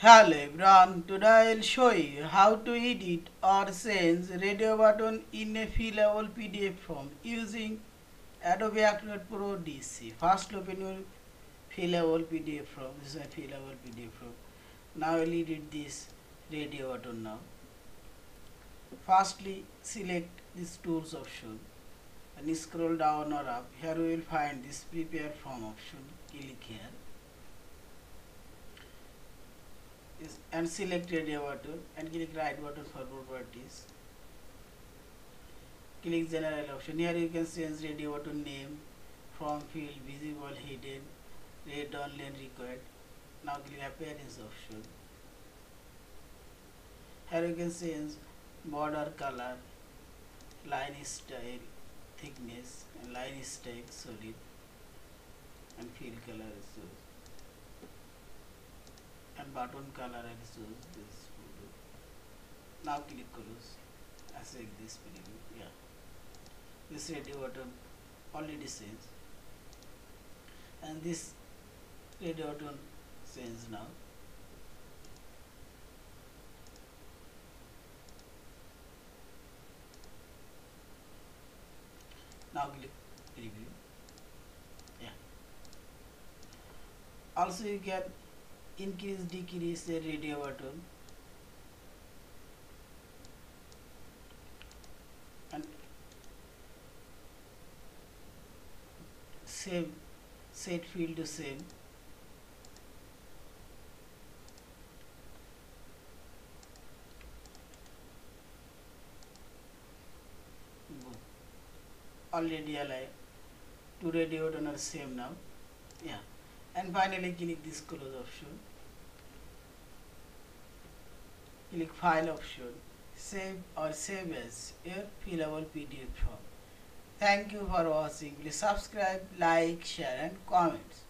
Hello everyone, today I will show you how to edit or change radio button in a fillable PDF form using Adobe Acrobat Pro DC. First open your fillable PDF form. This is a fillable PDF form. Now I will edit this radio button now. Firstly, select this tools option and scroll down or up. Here we will find this prepare form option. Click here and select radio button and click right button for properties. Click general option. Here you can change radio button name, form field, visible, hidden, read only and required. Now click appearance option. Here you can change border color, line style, thickness, and line style solid, and field color is solid. And button color and choose this photo. Now click close. I select this preview. Yeah, this radio button already changed, and this radio button changed now. Now click preview. Yeah. Also you can increase, decrease the radio button and save, set field to save. Boom. Already alive. Two radio buttons are same now. Yeah. And finally click this close option. Click file option. Save or save as your fillable PDF form. Thank you for watching. Please subscribe, like, share and comment.